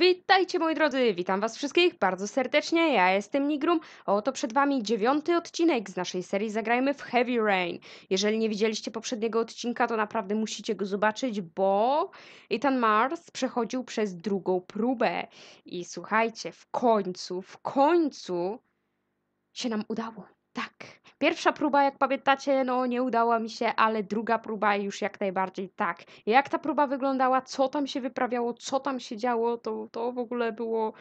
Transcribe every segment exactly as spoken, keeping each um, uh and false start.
Witajcie moi drodzy, witam was wszystkich bardzo serdecznie, ja jestem Nigrum, a oto przed wami dziewiąty odcinek z naszej serii Zagrajmy w Heavy Rain. Jeżeli nie widzieliście poprzedniego odcinka, to naprawdę musicie go zobaczyć, bo Ethan Mars przechodził przez drugą próbę. I słuchajcie, w końcu, w końcu się nam udało. Tak, pierwsza próba, jak pamiętacie, no nie udała mi się, ale druga próba już jak najbardziej tak. Jak ta próba wyglądała, co tam się wyprawiało, co tam się działo, to, to w ogóle było,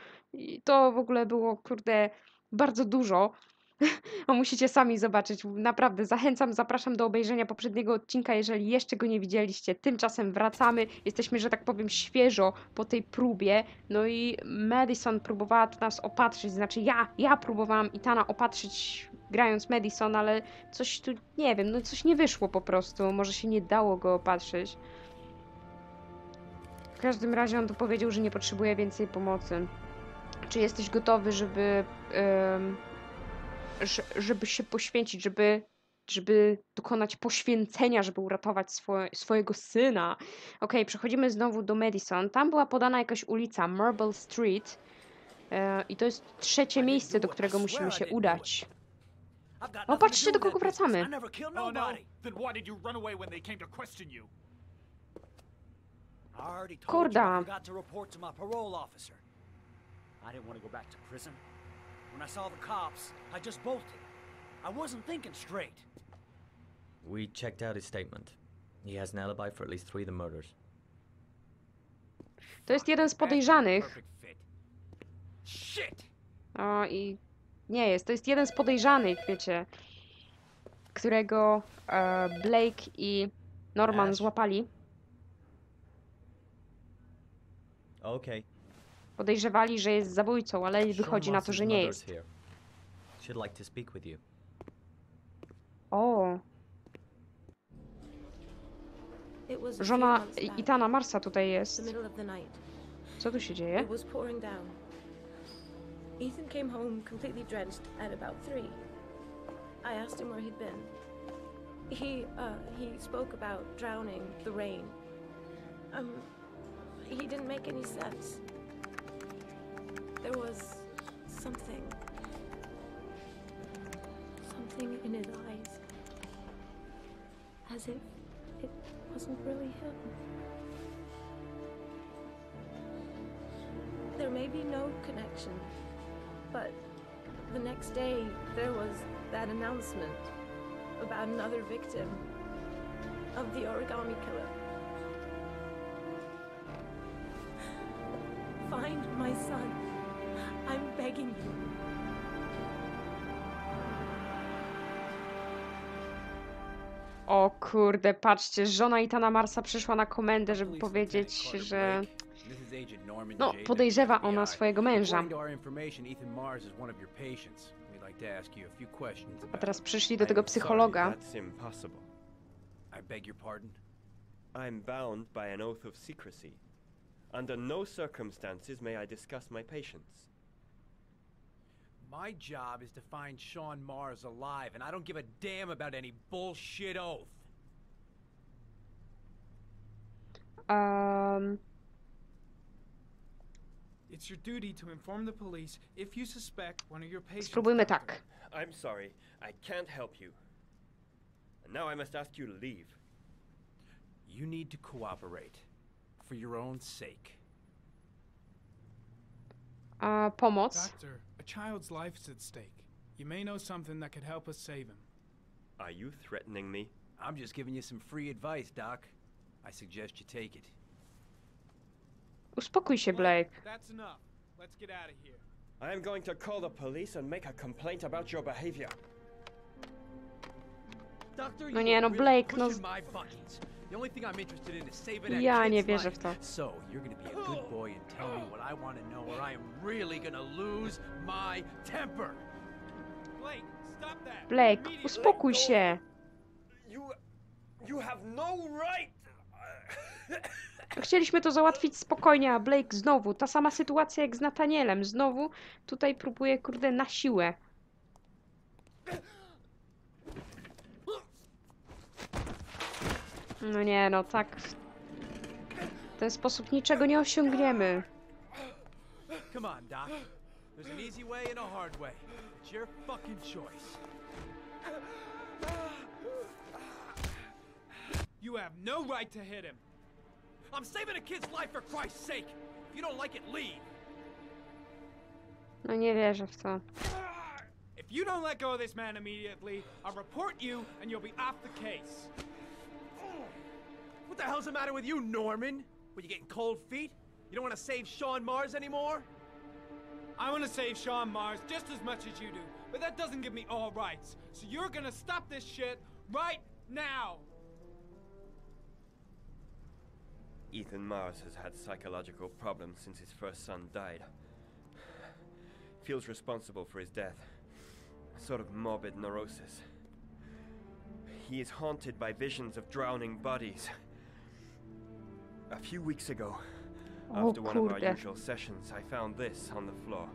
to w ogóle było, kurde, bardzo dużo. Musicie sami zobaczyć, naprawdę zachęcam, zapraszam do obejrzenia poprzedniego odcinka, jeżeli jeszcze go nie widzieliście. Tymczasem wracamy, jesteśmy, że tak powiem, świeżo po tej próbie. No i Madison próbowała nas opatrzyć, znaczy ja, ja próbowałam Ethana opatrzyć grając Madison, ale coś tu, nie wiem, no coś nie wyszło po prostu, może się nie dało go opatrzyć. W każdym razie on tu powiedział, że nie potrzebuje więcej pomocy. Czy jesteś gotowy, żeby... Yy... żeby się poświęcić, żeby, żeby dokonać poświęcenia, żeby uratować swoje, swojego syna. Okej, przechodzimy znowu do Madison. Tam była podana jakaś ulica, Marble Street. E, I to jest trzecie miejsce, do którego musimy się udać. O, patrzcie, do kogo wracamy. Korda. When I saw the cops, I just bolted. I wasn't thinking straight. We checked out his statement. He has an alibi for at least three of the murders. To jest jeden z podejrzanych. O, i nie jest. To jest jeden z podejrzanych, wiecie, którego e, Blake i Norman złapali. Okej. Okay. Podejrzewali, że jest zabójcą, ale wychodzi na to, że nie jest. O. Żona Ethana Marsa tutaj jest. Co tu się dzieje? Ethan came home completely drenched at about three. I asked him where he'd been. He he spoke about drowning, the rain. Um he didn't make any sense. There was something, something in his eyes, as if it wasn't really him. There may be no connection, but the next day there was that announcement about another victim of the origami killer. Find my son. I'm begging you. O kurde, patrzcie, żona Ethana Marsa przyszła na komendę, żeby powiedzieć, że no, podejrzewa ona swojego męża. A teraz przyszli do tego psychologa. I beg your pardon. I'm bound by an oath of secrecy. Under no circumstances may I discuss my patients. My job is to find Sean Mars alive, and I don't give a damn about any bullshit oath. Um. It's your duty to inform the police if you suspect one of your patients. Spróbujmy tak. I'm sorry, I can't help you. And now I must ask you to leave. You need to cooperate for your own sake. Uh, pomoc. Doctor, a child's life is at stake. You may know something that could help us save him. Are you threatening me? I'm just giving you some free advice, Doc. I suggest you take it. Uspokój się, Blake. That's enough. Let's get out of here. I am going to call the police and make a complaint about your behavior. Doctor, no nie, no Blake, no. Ja nie wierzę w to. Blake, uspokój się. Chcieliśmy to załatwić spokojnie, a Blake znowu. Ta sama sytuacja jak z Nathanielem. Znowu tutaj próbuje, kurde, na siłę. No nie, no tak. W ten sposób niczego nie osiągniemy. Come on, Doc. There's an easy way and a hard way. It's your fucking choice. You have no right to hit him. I'm saving a kid's life for Christ's sake. If you don't like it, leave. No nie wierzę w to. If you don't let go of this man immediately, I'll report you and you'll be off the case. What the hell's the matter with you, Norman? What, you getting cold feet? You don't want to save Sean Mars anymore? I want to save Sean Mars just as much as you do, but that doesn't give me all rights. So you're gonna stop this shit right now. Ethan Mars has had psychological problems since his first son died. Feels responsible for his death. A sort of morbid neurosis. He is haunted by visions of drowning bodies. A few weeks ago, after one of our usual sessions, I found this on the floor.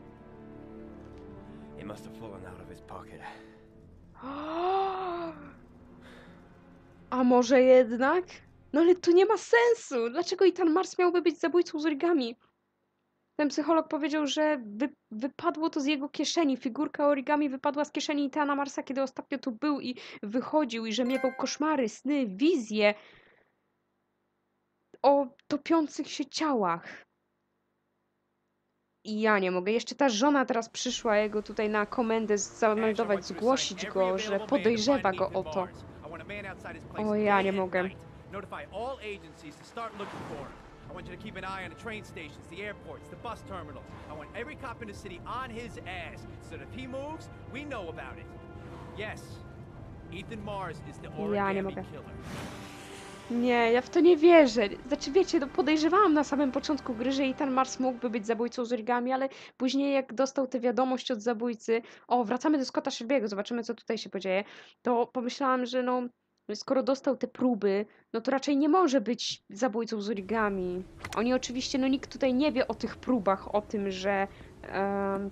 It must have fallen out of his pocket. A może jednak? No ale to nie ma sensu! Dlaczego Ethan Mars miałby być zabójcą z origami? Ten psycholog powiedział, że wy, wypadło to z jego kieszeni. Figurka origami wypadła z kieszeni Ethana Marsa, kiedy ostatnio tu był i wychodził, i że miewał koszmary, sny, wizje o topiących się ciałach. I ja nie mogę. Jeszcze ta żona teraz przyszła jego tutaj na komendę zameldować, zgłosić go, że podejrzewa go o to. O, ja nie mogę. I want you to keep an eye on the train stations, the airports, the bus terminals. I want every cop in the city on his ass, so that if he moves, we know about it. Yes, Ethan Mars is the origami killer. Nie, ja w to nie wierzę. Znaczy, wiecie, no podejrzewałam na samym początku gry, że Ethan Mars mógłby być zabójcą z origami, ale później jak dostał tę wiadomość od zabójcy, o, wracamy do Scotta Shelby'ego, zobaczymy, co tutaj się podzieje, to pomyślałam, że no... Skoro dostał te próby, no to raczej nie może być zabójcą z origami. Oni oczywiście, no nikt tutaj nie wie o tych próbach, o tym, że um,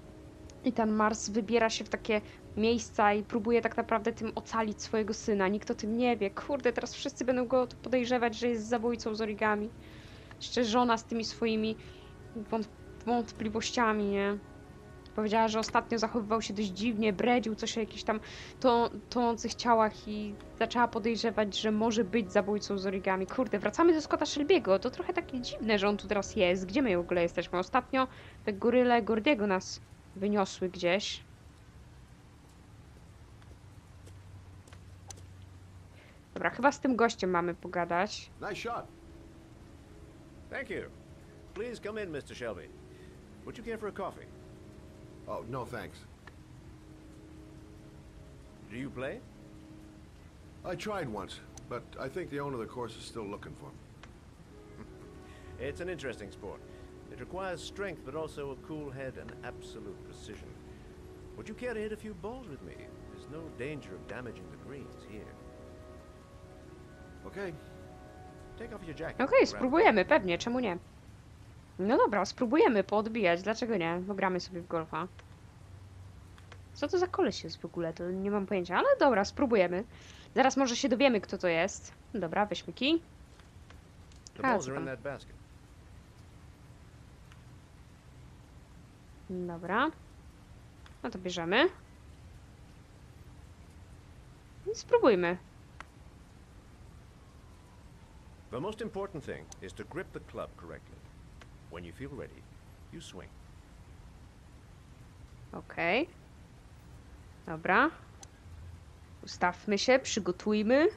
Ethan Mars wybiera się w takie miejsca i próbuje tak naprawdę tym ocalić swojego syna. Nikt o tym nie wie. Kurde, teraz wszyscy będą go podejrzewać, że jest zabójcą z origami. Jeszcze żona z tymi swoimi wątpliwościami, nie? Powiedziała, że ostatnio zachowywał się dość dziwnie, bredził coś o jakichś tam to, tonących ciałach i zaczęła podejrzewać, że może być zabójcą z origami. Kurde, wracamy do Scotta Shelby'ego. To trochę takie dziwne, że on tu teraz jest. Gdzie my w ogóle jesteśmy? Ostatnio te goryle Gordiego nas wyniosły gdzieś. Dobra, chyba z tym gościem mamy pogadać. Nice shot. Thank you. Please come in, mister Shelby. Would you care for a coffee? Oh, no thanks. Do you play? I tried once, but I think the owner of the course is still looking for me. It's an interesting sport. It requires strength, but also a cool head and absolute precision. Would you care to hit a few balls with me? There's no danger of damaging the greens here. Okay. Take off your jacket. Okay, spróbujemy, pewnie, czemu nie? No dobra, spróbujemy poodbijać, dlaczego nie? Pogramy sobie w golfa. Co to za koleś jest w ogóle, to nie mam pojęcia, ale dobra, spróbujemy. Zaraz może się dowiemy, kto to jest. Dobra, weźmy kij. A, co tam? Dobra. No to bierzemy. I spróbujmy. The most important thing is to grip the club correctly. When you feel ready, you swing. Okej. Okay. Dobra. Ustawmy się, przygotujmy.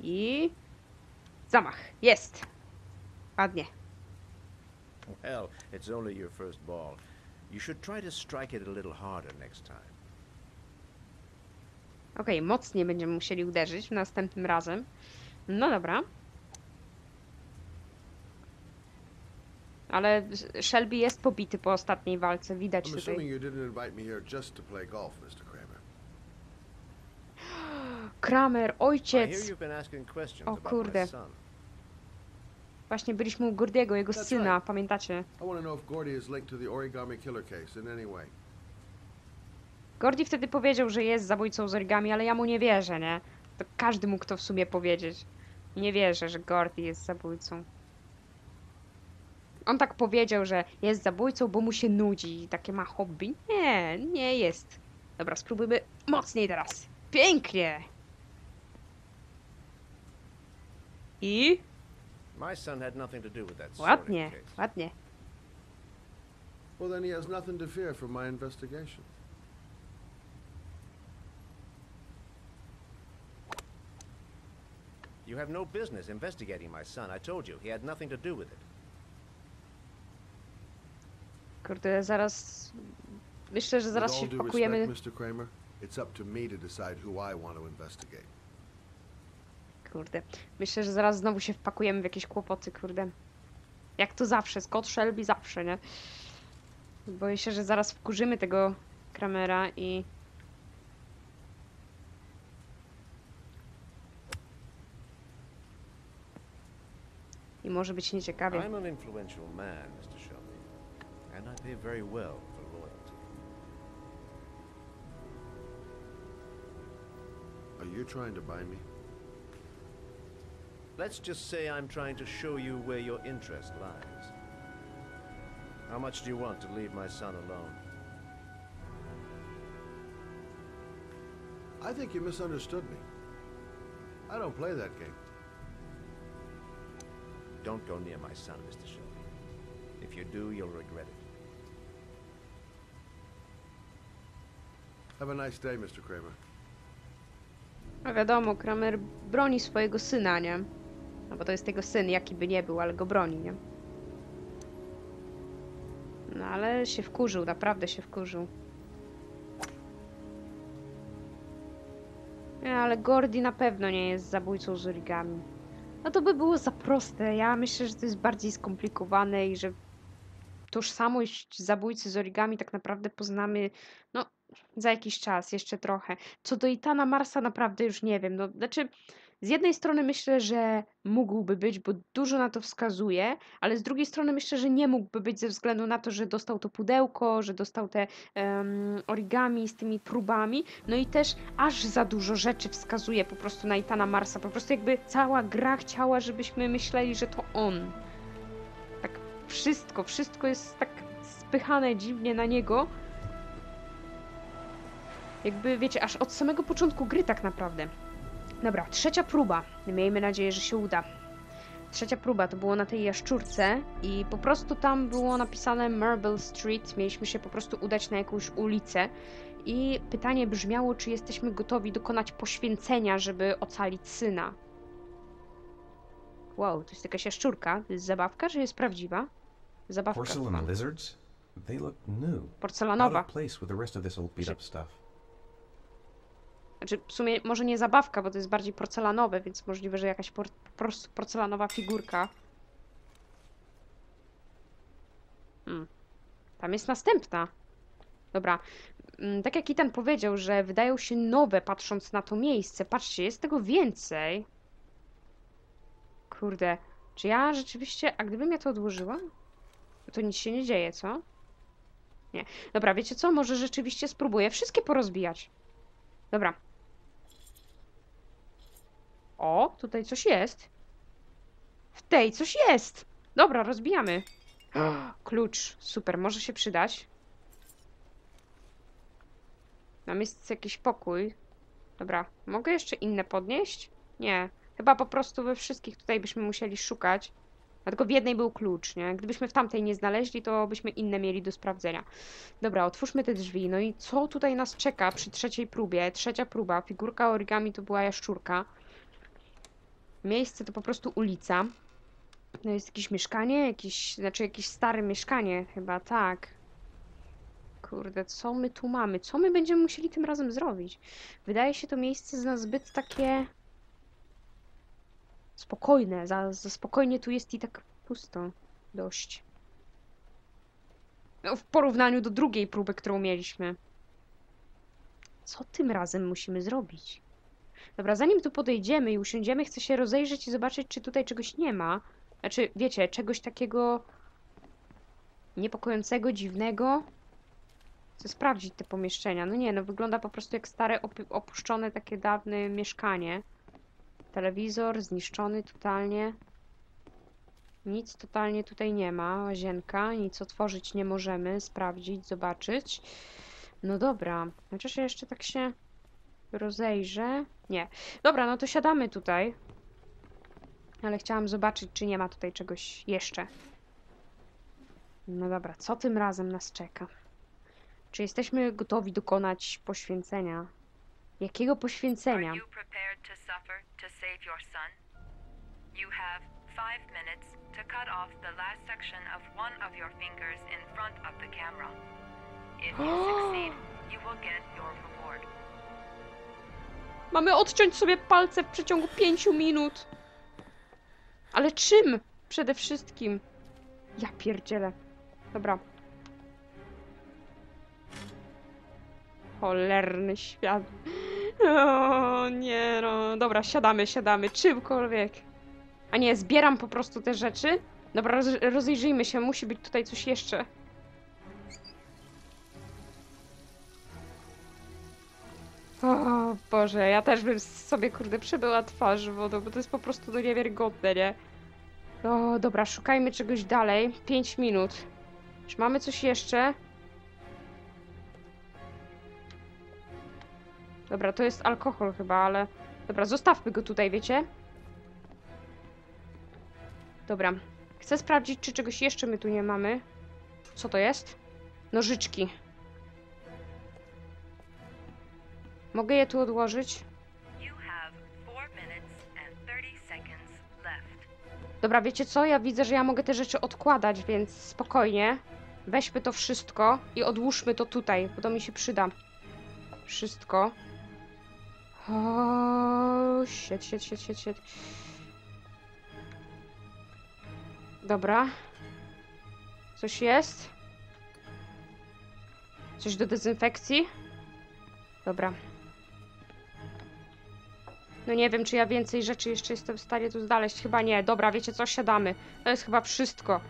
I... zamach. Jest! Ładnie. Well, it's only your first ball. You should try to strike it a little harder next time. Okej, okay, mocniej będziemy musieli uderzyć następnym razem. No dobra. Ale Shelby jest pobity po ostatniej walce, widać tutaj. Kramer, ojciec! O kurde. Właśnie byliśmy u Gordiego, jego syna, pamiętacie? Gordy wtedy powiedział, że jest zabójcą z origami, ale ja mu nie wierzę, nie? To każdy mógł to w sumie powiedzieć. Nie wierzę, że Gordy jest zabójcą. on tak powiedział, że jest zabójcą, bo mu się nudzi i takie ma hobby. Nie, nie jest. Dobra, spróbujmy mocniej teraz. Pięknie! I... Ładnie, ładnie. Well, then he has nothing to fear from my investigation. You have no business investigating my son. I told you, he had nothing to do with it. Kurde, zaraz... Myślę, że zaraz się wpakujemy... mister Kramer, it's up to me to decide who I want to investigate. Kurde, myślę, że zaraz znowu się wpakujemy w jakieś kłopoty, kurde. Jak to zawsze, Scott Shelby zawsze, nie? Boję się, że zaraz wkurzymy tego Kramera i... I może być nieciekawie. I'm an influential man, mister Shelby, and I pay very well for loyalty. Are you trying to buy me? Let's just say I'm trying to show you where your interest lies. How much do you want to leave my son alone? I think you misunderstood me. I don't play that game. Don't go near my son, mister Shelby. If you do, you'll regret it. Have a nice day, mister Kramer. No wiadomo, Kramer broni swojego syna, nie? No bo to jest jego syn, jaki by nie był, ale go broni, nie? No ale się wkurzył, naprawdę się wkurzył. Nie, ale Gordy na pewno nie jest zabójcą z origami. No to by było za proste. Ja myślę, że to jest bardziej skomplikowane i że tożsamość zabójcy z origami tak naprawdę poznamy, no, za jakiś czas, jeszcze trochę. Co do Itana Marsa naprawdę już nie wiem. No, znaczy, z jednej strony myślę, że mógłby być, bo dużo na to wskazuje, ale z drugiej strony myślę, że nie mógłby być ze względu na to, że dostał to pudełko, że dostał te um, origami z tymi próbami, no i też aż za dużo rzeczy wskazuje po prostu na Itana Marsa. Po prostu jakby cała gra chciała, żebyśmy myśleli, że to on. Tak wszystko, wszystko jest tak spychane dziwnie na niego. Jakby, wiecie, aż od samego początku gry tak naprawdę. Dobra, trzecia próba. Miejmy nadzieję, że się uda. Trzecia próba to było na tej jaszczurce i po prostu tam było napisane Marble Street. Mieliśmy się po prostu udać na jakąś ulicę i pytanie brzmiało, czy jesteśmy gotowi dokonać poświęcenia, żeby ocalić syna. Wow, to jest jakaś jaszczurka. To jest zabawka, czy jest prawdziwa? Zabawka. Porcelain lizards? They look new. Porcelanowa. Znaczy, w sumie może nie zabawka, bo to jest bardziej porcelanowe, więc możliwe, że jakaś por po prostu porcelanowa figurka. Hmm. Tam jest następna. Dobra. Tak jak Ethan powiedział, że wydają się nowe, patrząc na to miejsce. Patrzcie, jest tego więcej. Kurde. Czy ja rzeczywiście... A gdybym ja to odłożyła? To nic się nie dzieje, co? Nie. Dobra, wiecie co? Może rzeczywiście spróbuję wszystkie porozbijać. Dobra. O, tutaj coś jest. W tej coś jest. Dobra, rozbijamy. Klucz, super, może się przydać. Tam jest jakiś pokój. Dobra, mogę jeszcze inne podnieść? Nie, chyba po prostu we wszystkich tutaj byśmy musieli szukać. A tylko w jednej był klucz, nie? Gdybyśmy w tamtej nie znaleźli, to byśmy inne mieli do sprawdzenia. Dobra, otwórzmy te drzwi. No i co tutaj nas czeka przy trzeciej próbie? Trzecia próba. Figurka origami to była jaszczurka. Miejsce to po prostu ulica. No jest jakieś mieszkanie, jakieś, znaczy jakieś stare mieszkanie chyba, tak. Kurde, co my tu mamy? Co my będziemy musieli tym razem zrobić? Wydaje się to miejsce na zbyt takie... Spokojne, za, za spokojnie tu jest i tak pusto. Dość. No, w porównaniu do drugiej próby, którą mieliśmy. Co tym razem musimy zrobić? Dobra, zanim tu podejdziemy i usiądziemy, chcę się rozejrzeć i zobaczyć, czy tutaj czegoś nie ma. Znaczy, wiecie, czegoś takiego niepokojącego, dziwnego. Chcę sprawdzić te pomieszczenia. No nie, no wygląda po prostu jak stare, opuszczone, takie dawne mieszkanie. Telewizor zniszczony totalnie. Nic totalnie tutaj nie ma, łazienka, nic otworzyć nie możemy, sprawdzić, zobaczyć. No dobra, chociaż ja jeszcze tak się rozejrzę. Nie. Dobra, no to siadamy tutaj. Ale chciałam zobaczyć, czy nie ma tutaj czegoś jeszcze. No dobra, co tym razem nas czeka? Czy jesteśmy gotowi dokonać poświęcenia? Jakiego poświęcenia? Mamy odciąć sobie palce w przeciągu pięciu minut. Ale czym? Przede wszystkim. Ja pierdzielę. Dobra. Cholerny świat. O nie no. Dobra, siadamy, siadamy. Czymkolwiek. A nie, zbieram po prostu te rzeczy. Dobra, roz rozejrzyjmy się. Musi być tutaj coś jeszcze. O Boże, ja też bym sobie, kurde, przebyła twarz wodą, bo to jest po prostu do niewiarygodne, nie? O, dobra, szukajmy czegoś dalej. pięć minut. Czy mamy coś jeszcze? Dobra, to jest alkohol chyba, ale... Dobra, zostawmy go tutaj, wiecie? Dobra. Chcę sprawdzić, czy czegoś jeszcze my tu nie mamy. Co to jest? Nożyczki. Mogę je tu odłożyć? Dobra, wiecie co? Ja widzę, że ja mogę te rzeczy odkładać, więc spokojnie. Weźmy to wszystko i odłóżmy to tutaj, bo to mi się przyda. Wszystko. O, shit, shit, shit, shit, shit. Dobra. Coś jest? Coś do dezynfekcji? Dobra. No nie wiem, czy ja więcej rzeczy jeszcze jestem w stanie tu znaleźć. Chyba nie. Dobra, wiecie co? Siadamy. To jest chyba wszystko.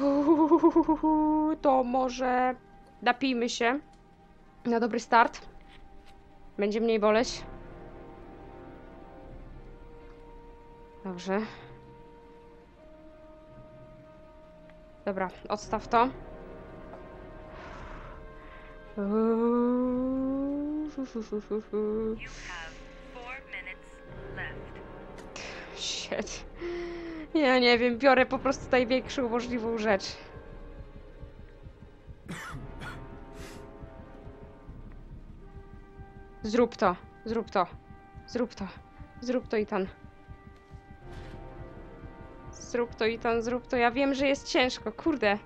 Uhuhuhu, to może napijmy się. Na dobry start. Będzie mniej boleć. Dobrze. Dobra, odstaw to. Shit. Ja nie wiem, biorę po prostu największą możliwą rzecz. Zrób to, zrób to, zrób to, zrób to, Ethan. Zrób to, Ethan, zrób to. Ja wiem, że jest ciężko, kurde.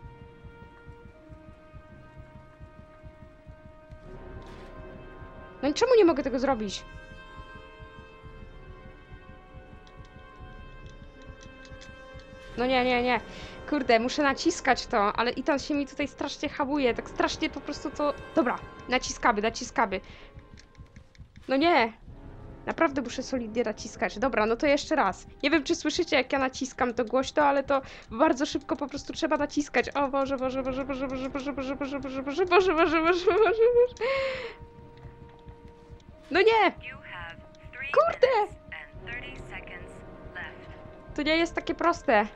No i czemu nie mogę tego zrobić? No nie, nie, nie. Kurde, muszę naciskać to, ale Ethan się mi tutaj strasznie hamuje. Tak strasznie po prostu to... Dobra, naciskamy, naciskamy. No nie! Naprawdę muszę solidnie naciskać. Dobra, no to jeszcze raz. Nie wiem, czy słyszycie, jak ja naciskam to głośno, ale to bardzo szybko po prostu trzeba naciskać. O Boże, Boże, Boże, Boże, Boże, Boże, Boże, Boże, Boże, Boże, Boże, Boże, Boże, Boże. No nie! Kurde! To nie jest takie proste.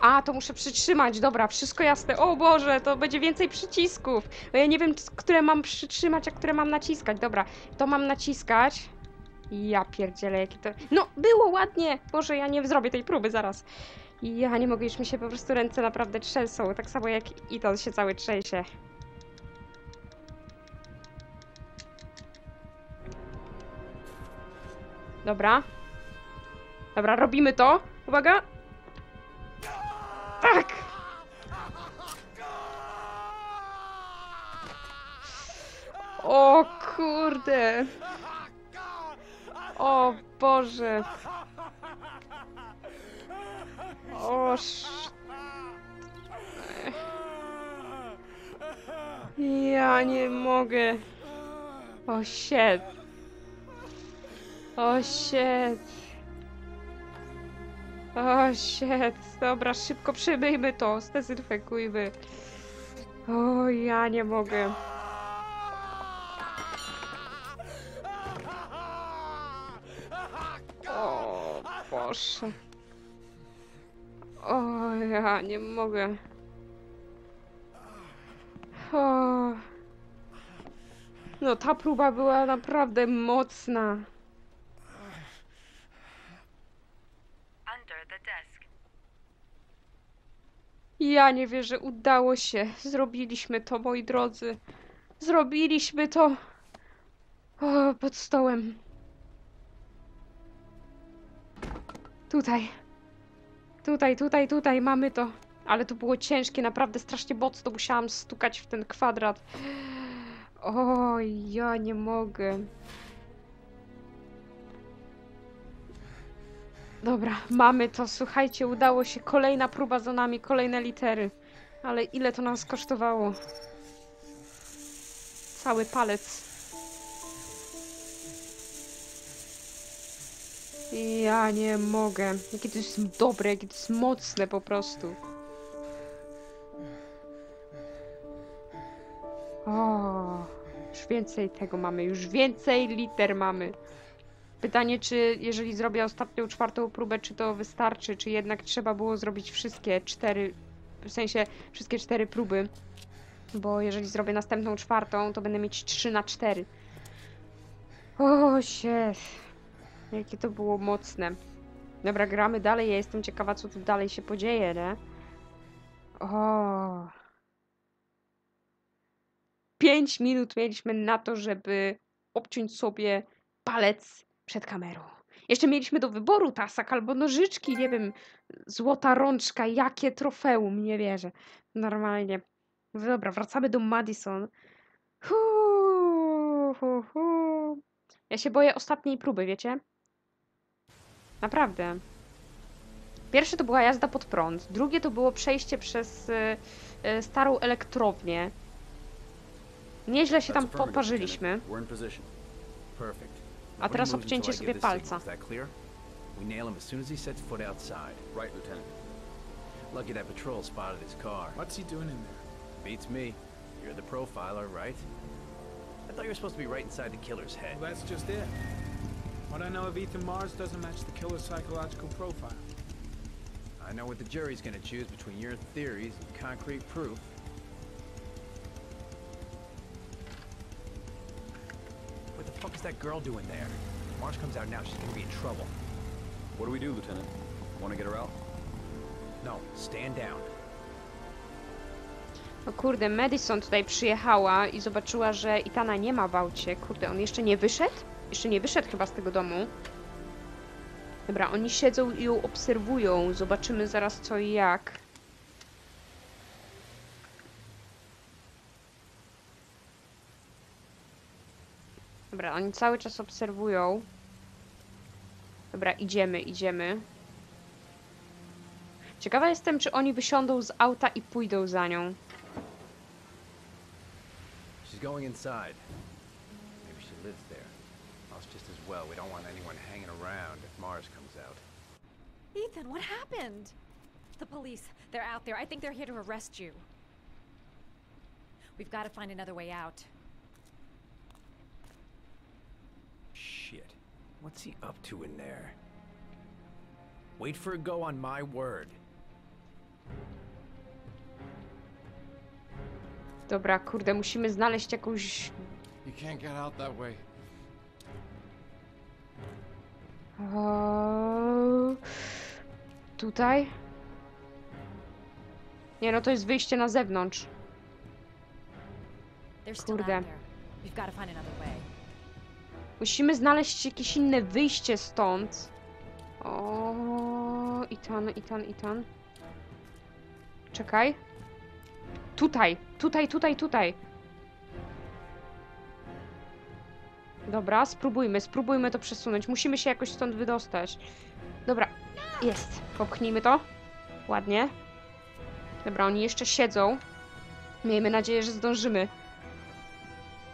A, to muszę przytrzymać, dobra, wszystko jasne. O Boże, to będzie więcej przycisków. Ja nie wiem, które mam przytrzymać, a które mam naciskać. Dobra, to mam naciskać. Ja pierdzielę, jakie to... No, było ładnie! Boże, ja nie zrobię tej próby zaraz. Ja nie mogę, już mi się po prostu ręce naprawdę trzęsą. Tak samo jak Ethan się cały trzęsie. Dobra. Dobra, robimy to. Uwaga. Tak! O kurde! O Boże! O sz... Ja nie mogę! O shit! O shit! O, shit. Dobra, szybko przymyjmy to, zdezynfekujmy. O, ja nie mogę. proszę. O, ja nie mogę. O. No, ta próba była naprawdę mocna. Ja nie wierzę, udało się. Zrobiliśmy to, moi drodzy. Zrobiliśmy to. O, pod stołem. Tutaj. Tutaj, tutaj, tutaj mamy to. Ale to było ciężkie, naprawdę strasznie mocno musiałam stukać w ten kwadrat. O, ja nie mogę. Dobra, mamy to, słuchajcie, udało się. Kolejna próba za nami, kolejne litery. Ale ile to nas kosztowało? Cały palec. Ja nie mogę. Jakie to jest dobre, jakie to jest mocne po prostu. O, już więcej tego mamy, już więcej liter mamy. Pytanie, czy jeżeli zrobię ostatnią, czwartą próbę, czy to wystarczy, czy jednak trzeba było zrobić wszystkie cztery, w sensie wszystkie cztery próby. Bo jeżeli zrobię następną czwartą, to będę mieć trzy na cztery. O, się. Jakie to było mocne. Dobra, gramy dalej. Ja jestem ciekawa, co tu dalej się podzieje, nie? O. Pięć minut mieliśmy na to, żeby obciąć sobie palec przed kamerą. Jeszcze mieliśmy do wyboru tasak albo nożyczki, nie wiem, złota rączka, jakie trofeum, nie wierzę. Normalnie. Dobra, wracamy do Madison. Hu, hu, hu. Ja się boję ostatniej próby, wiecie? Naprawdę. Pierwsze to była jazda pod prąd. Drugie to było przejście przez y, y, starą elektrownię. Nieźle się tam poparzyliśmy. A teraz obcięcie sobie palca. I thought you were supposed to be right inside the killer's head. Well, that's just it. What I know of Ethan Mars doesn't match the killer's psychological profile. I know what the jury's gonna choose between your theories and concrete proof. What the fuck is that girl doing there? If Mars comes out now, she's gonna be in trouble. What do we do, Lieutenant? Want to get her out? No, stand down. O kurde, Madison tutaj przyjechała i zobaczyła, że Ethana nie ma w aucie. Kurde, on jeszcze nie wyszedł? Jeszcze nie wyszedł chyba z tego domu. Dobra, oni siedzą i ją obserwują. Zobaczymy zaraz co i jak. Dobra, oni cały czas obserwują. Dobra, idziemy, idziemy. Ciekawa jestem, czy oni wysiądą z auta i pójdą za nią. She's going inside. Maybe she lives there. That's just as well. We don't want anyone hanging around if Mars comes out. Ethan, what happened? The police. They're out there. I think they're here to arrest you. We've got to find another way out. Shit. What's he up to in there? Wait for a go on my word. Dobra, kurde, musimy znaleźć jakąś... O... Tutaj? Nie, no to jest wyjście na zewnątrz. Kurde. Musimy znaleźć jakieś inne wyjście stąd. O... Ethan, Ethan, Ethan. Czekaj. Tutaj, tutaj, tutaj, tutaj. Dobra, spróbujmy, spróbujmy to przesunąć. Musimy się jakoś stąd wydostać. Dobra, jest. Popchnijmy to. Ładnie. Dobra, oni jeszcze siedzą. Miejmy nadzieję, że zdążymy.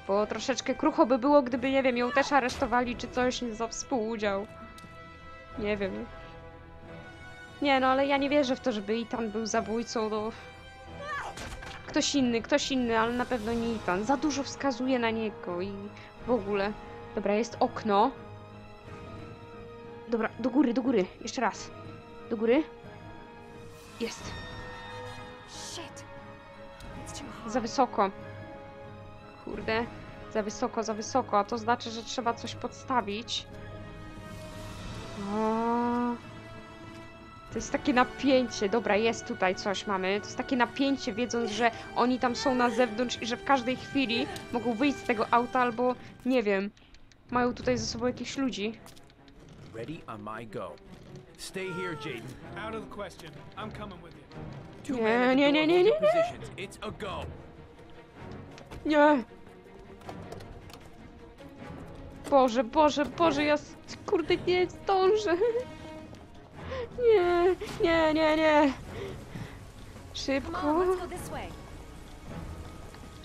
Bo troszeczkę krucho by było, gdyby, nie wiem, ją też aresztowali, czy coś za współudział. Nie wiem. Nie, no ale ja nie wierzę w to, żeby Ethan był zabójcą, no... Ktoś inny, ktoś inny, ale na pewno nie Ethan. Za dużo wskazuje na niego i w ogóle. Dobra, jest okno. Dobra, do góry, do góry. Jeszcze raz. Do góry. Jest. Za wysoko. Kurde. Za wysoko, za wysoko. A to znaczy, że trzeba coś podstawić. O... To jest takie napięcie. Dobra, jest tutaj coś mamy. To jest takie napięcie, wiedząc, że oni tam są na zewnątrz i że w każdej chwili mogą wyjść z tego auta albo, nie wiem, mają tutaj ze sobą jakichś ludzi. Ready on my go. Stay here, Jaden. Out of the question. I'm coming with you. Nie, nie, nie, nie, nie, nie. It's a go. Nie. Boże, Boże, Boże, ja kurde nie zdążę. Nie, nie, nie, nie. Szybko.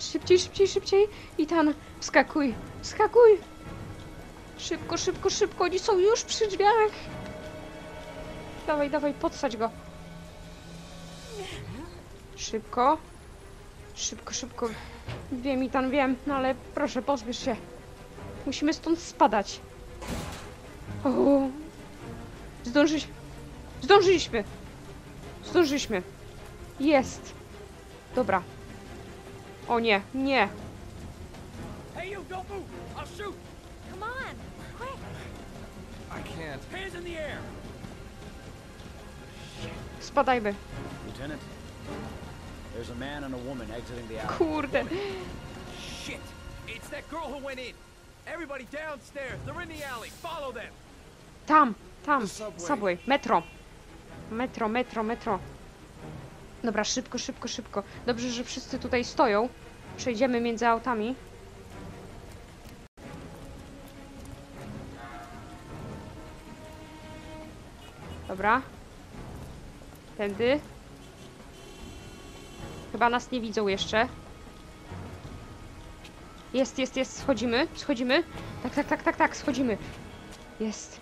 Szybciej, szybciej, szybciej. I tam wskakuj, wskakuj. Szybko, szybko, szybko. Oni są już przy drzwiach. Dawaj, dawaj, podsadź go. Szybko. Szybko, szybko. Wiem, i tam wiem, no ale proszę, pozbierz się. Musimy stąd spadać. O. Zdążyliśmy. Zdążyliśmy. Zdążyliśmy. Jest. Dobra. O nie, nie. Spadajmy. Kurde. Tam, tam, subway, metro. Metro, metro, metro. Dobra, szybko, szybko, szybko. Dobrze, że wszyscy tutaj stoją. Przejdziemy między autami. Dobra. Tędy. Chyba nas nie widzą jeszcze. Jest, jest, jest. Schodzimy, schodzimy. Tak, tak, tak, tak, tak, schodzimy. Jest.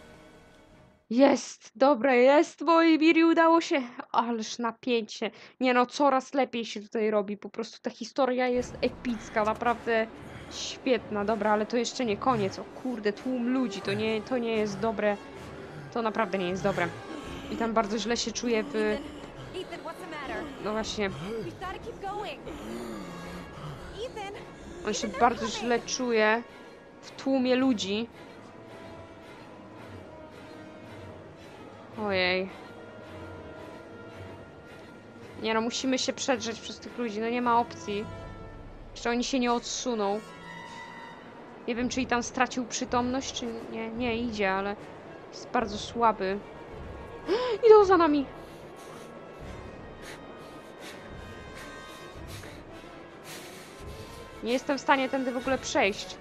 Jest, dobra, jest, moi mili, udało się. Ależ napięcie. Nie no, coraz lepiej się tutaj robi. Po prostu ta historia jest epicka, naprawdę świetna. Dobra, ale to jeszcze nie koniec. O kurde, tłum ludzi, to nie, to nie jest dobre. To naprawdę nie jest dobre. I tam bardzo źle się czuję w... No właśnie. On się bardzo źle czuje w tłumie ludzi. Ojej. Nie no, musimy się przedrzeć przez tych ludzi, no nie ma opcji. Jeszcze oni się nie odsuną. Nie wiem, czy i tam stracił przytomność, czy nie, nie idzie, ale jest bardzo słaby. Idą za nami! Nie jestem w stanie tędy w ogóle przejść.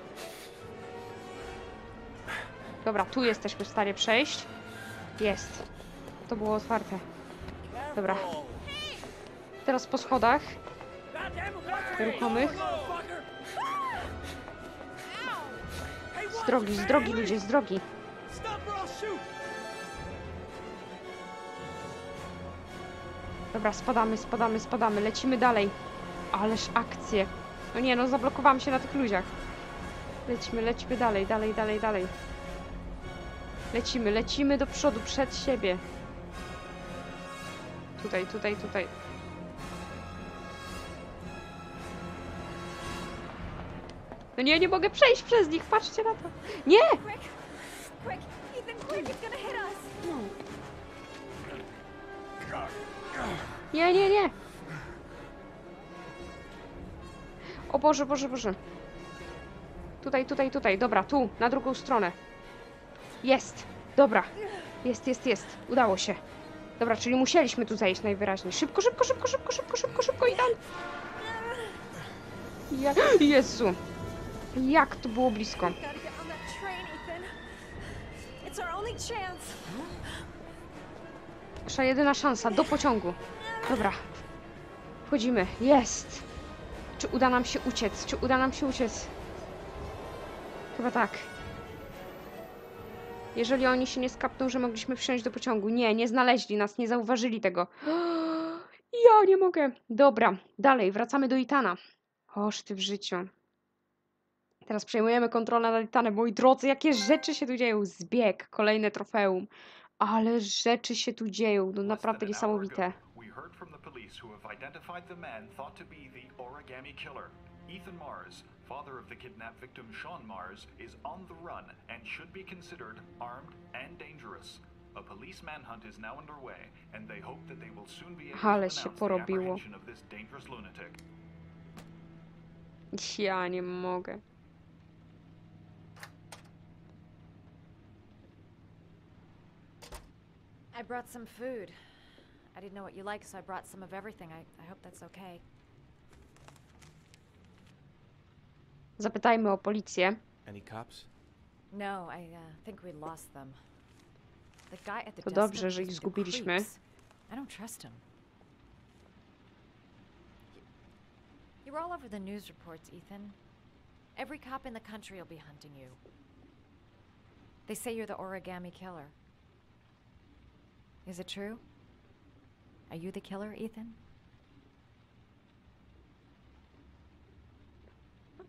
Dobra, tu jesteśmy w stanie przejść. Jest. To było otwarte. Dobra. Teraz po schodach. Ruchomych. Z drogi, z drogi ludzie, z drogi. Dobra, spadamy, spadamy, spadamy. Lecimy dalej. Ależ akcje. No nie, no zablokowałam się na tych ludziach. Lecimy, lecimy dalej, dalej, dalej, dalej. Lecimy, lecimy do przodu, przed siebie. Tutaj, tutaj, tutaj. No nie, nie mogę przejść przez nich, patrzcie na to. Nie! Nie, nie, nie. O Boże, Boże, Boże. Tutaj, tutaj, tutaj. Dobra, tu, na drugą stronę. Jest! Dobra. Jest, jest, jest. Udało się. Dobra, czyli musieliśmy tu zejść najwyraźniej. Szybko, szybko, szybko, szybko, szybko, szybko, szybko i tam. Ja... Jezu! Jak to było blisko. Nasza jedyna szansa. Do pociągu. Dobra. Wchodzimy. Jest! Czy uda nam się uciec? Czy uda nam się uciec? Chyba tak. Jeżeli oni się nie skapną, że mogliśmy wsiąść do pociągu. Nie, nie znaleźli nas, nie zauważyli tego. Ja nie mogę. Dobra, dalej, wracamy do Ethana. Oż ty w życiu. Teraz przejmujemy kontrolę nad Itanem. Moi drodzy, jakie rzeczy się tu dzieją. Zbieg, kolejne trofeum. Ale rzeczy się tu dzieją. No naprawdę niesamowite. Ethan Mars, father of the kidnapped victim Sean Mars, is on the run and should be considered armed and dangerous. A police manhunt is now underway, and they hope that they will soon be able to announce the apprehension of this dangerous lunatic. Ja nie mogę. I brought some food. I didn't know what you like, so I brought some of everything. I, I hope that's okay. Zapytajmy o policję. To dobrze, że ich zgubiliśmy.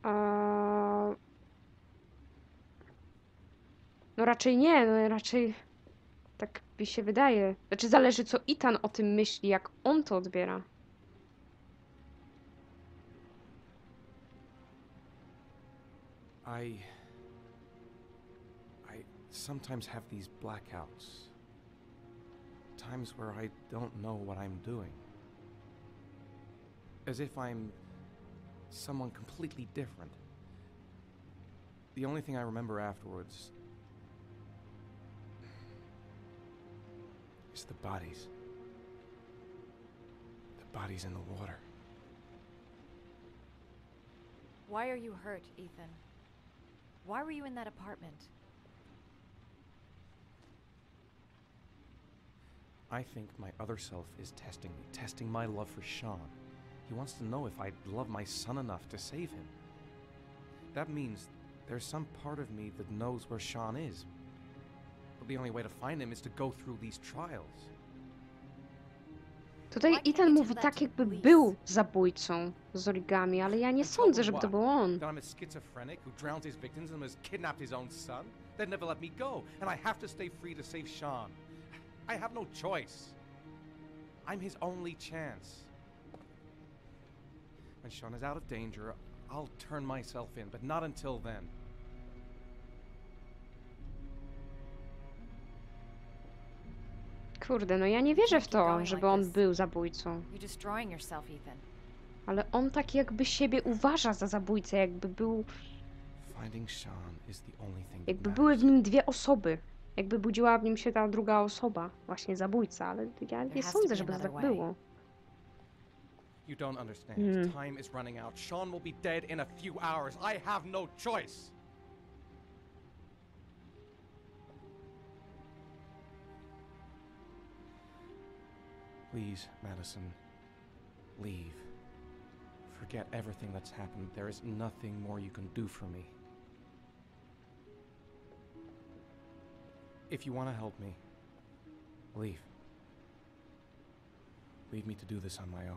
A... No raczej nie, no raczej tak mi się wydaje. Znaczy zależy co Ethan o tym myśli, jak on to odbiera. I I sometimes have these blackouts. Times where I don't know what I'm doing. As if I'm someone completely different. The only thing I remember afterwards is the bodies. The bodies in the water. Why are you hurt, Ethan? Why were you in that apartment? I think my other self is testing me, testing my love for Sean. He wants to know if I'd love my son enough to save him. That means there's some part of me that knows where Sean is. But the only way to find him is to go through these trials. Tutaj Ethan mówi tak, jakby był zabójcą z origami, ale ja nie sądzę, żeby to był on. I'm a schizophrenic who drowned his victims and has kidnapped his own son. They'd never let me go, and I have to stay free to save Sean. I have no choice. I'm his only chance. When Sean is out of danger, I'll turn myself in, but not until then. Kurde, no ja nie wierzę w to, żeby on był zabójcą. Ale on tak jakby siebie uważa za zabójcę, jakby był... Jakby były w nim dwie osoby. Jakby budziła w nim się ta druga osoba, właśnie zabójca, ale ja nie sądzę, żeby to tak było. You don't understand. Mm. Time is running out. Sean will be dead in a few hours. I have no choice. Please, Madison, leave. Forget everything that's happened. There is nothing more you can do for me. If you want to help me, leave. Leave me to do this on my own.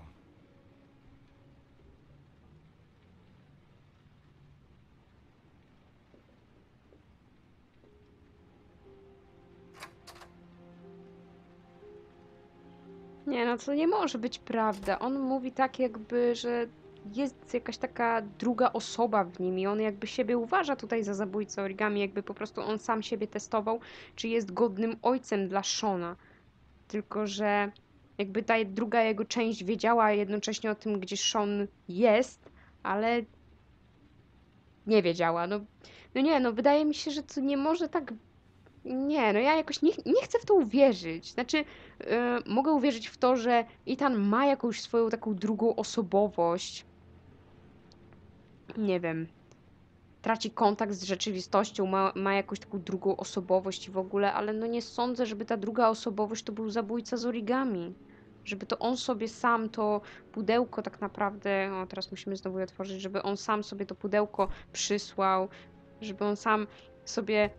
Nie, no to nie może być prawda. On mówi tak jakby, że jest jakaś taka druga osoba w nim i on jakby siebie uważa tutaj za zabójcę origami, jakby po prostu on sam siebie testował, czy jest godnym ojcem dla Shona. Tylko, że jakby ta druga jego część wiedziała jednocześnie o tym, gdzie Sean jest, ale nie wiedziała. No, no nie, no wydaje mi się, że to nie może tak... Nie, no ja jakoś nie, nie chcę w to uwierzyć. Znaczy, yy, mogę uwierzyć w to, że Ethan ma jakąś swoją taką drugą osobowość. Nie wiem. Traci kontakt z rzeczywistością, ma, ma jakąś taką drugą osobowość i w ogóle, ale no nie sądzę, żeby ta druga osobowość to był zabójca z origami. Żeby to on sobie sam to pudełko tak naprawdę... O, teraz musimy znowu je otworzyć. Żeby on sam sobie to pudełko przysłał. Żeby on sam sobie...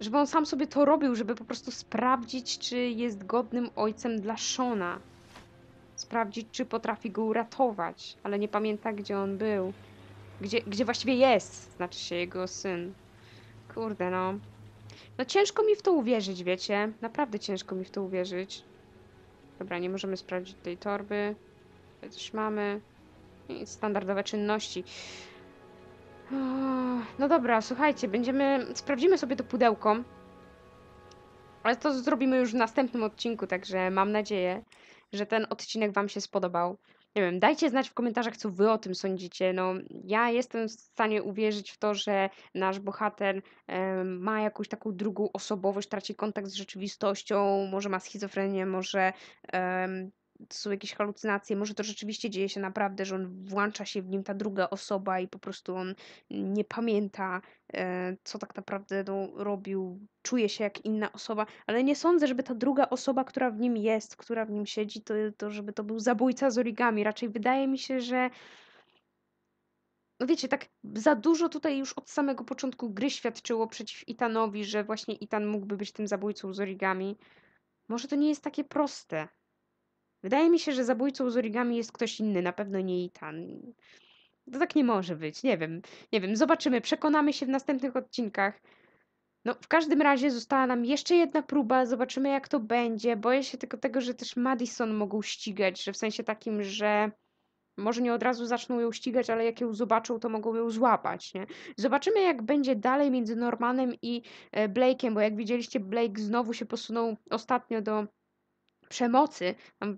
Żeby on sam sobie to robił, żeby po prostu sprawdzić, czy jest godnym ojcem dla Shona. Sprawdzić, czy potrafi go uratować, ale nie pamięta, gdzie on był. Gdzie, gdzie właściwie jest, znaczy się, jego syn. Kurde, no. No ciężko mi w to uwierzyć, wiecie. Naprawdę ciężko mi w to uwierzyć. Dobra, nie możemy sprawdzić tej torby. Tutaj coś mamy. I standardowe czynności. No dobra, słuchajcie, będziemy... Sprawdzimy sobie to pudełko. Ale to zrobimy już w następnym odcinku, także mam nadzieję, że ten odcinek wam się spodobał. Nie wiem, dajcie znać w komentarzach, co wy o tym sądzicie. No, ja jestem w stanie uwierzyć w to, że nasz bohater e, ma jakąś taką drugą osobowość, traci kontakt z rzeczywistością, może ma schizofrenię, może e, są jakieś halucynacje, może to rzeczywiście dzieje się naprawdę, że on włącza się w nim ta druga osoba i po prostu on nie pamięta, e, co tak naprawdę no, robił, czuje się jak inna osoba, ale nie sądzę, żeby ta druga osoba, która w nim jest, która w nim siedzi, to, to żeby to był zabójca z origami. Raczej wydaje mi się, że no wiecie, tak za dużo tutaj już od samego początku gry świadczyło przeciw Ethanowi, że właśnie Ethan mógłby być tym zabójcą z origami. Może to nie jest takie proste. Wydaje mi się, że zabójcą z origami jest ktoś inny, na pewno nie Ethan. To tak nie może być, nie wiem. Nie wiem, zobaczymy, przekonamy się w następnych odcinkach. No, w każdym razie została nam jeszcze jedna próba, zobaczymy jak to będzie. Boję się tylko tego, że też Madison mogą ścigać, że w sensie takim, że może nie od razu zaczną ją ścigać, ale jak ją zobaczą, to mogą ją złapać, nie? Zobaczymy, jak będzie dalej między Normanem i Blake'em, bo jak widzieliście, Blake znowu się posunął ostatnio do przemocy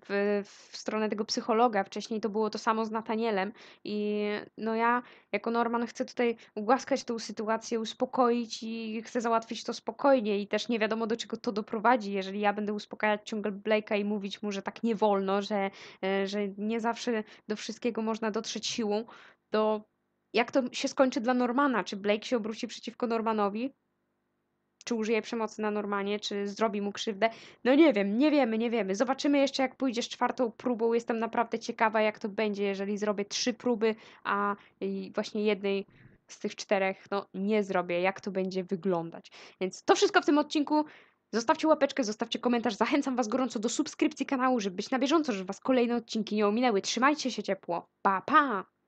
w, w stronę tego psychologa. Wcześniej to było to samo z Nathanielem i no ja jako Norman chcę tutaj ugłaskać tą sytuację, uspokoić i chcę załatwić to spokojnie i też nie wiadomo, do czego to doprowadzi, jeżeli ja będę uspokajać ciągle Blake'a i mówić mu, że tak nie wolno, że, że nie zawsze do wszystkiego można dotrzeć siłą, to jak to się skończy dla Normana? Czy Blake się obróci przeciwko Normanowi? Czy użyje przemocy na Normanie, czy zrobi mu krzywdę. No nie wiem, nie wiemy, nie wiemy. Zobaczymy jeszcze, jak pójdzie z czwartą próbą. Jestem naprawdę ciekawa, jak to będzie, jeżeli zrobię trzy próby, a właśnie jednej z tych czterech no, nie zrobię, jak to będzie wyglądać. Więc to wszystko w tym odcinku. Zostawcie łapeczkę, zostawcie komentarz. Zachęcam was gorąco do subskrypcji kanału, żeby być na bieżąco, żeby was kolejne odcinki nie ominęły. Trzymajcie się ciepło. Pa, pa!